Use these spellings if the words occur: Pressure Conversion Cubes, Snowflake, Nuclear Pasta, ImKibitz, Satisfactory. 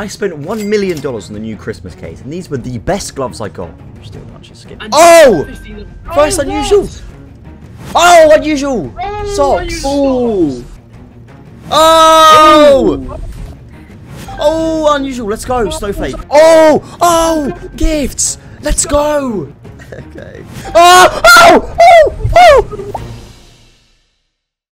I spent $1 million on the new Christmas case, and these were the best gloves I got. Still a bunch of skin. Oh! First unusual! Oh, unusual! Oh, socks! Oh! Oh! Oh, unusual! Let's go, Snowflake! Oh! Oh! Gifts! Let's go! Okay. Oh! Oh! Oh! Oh!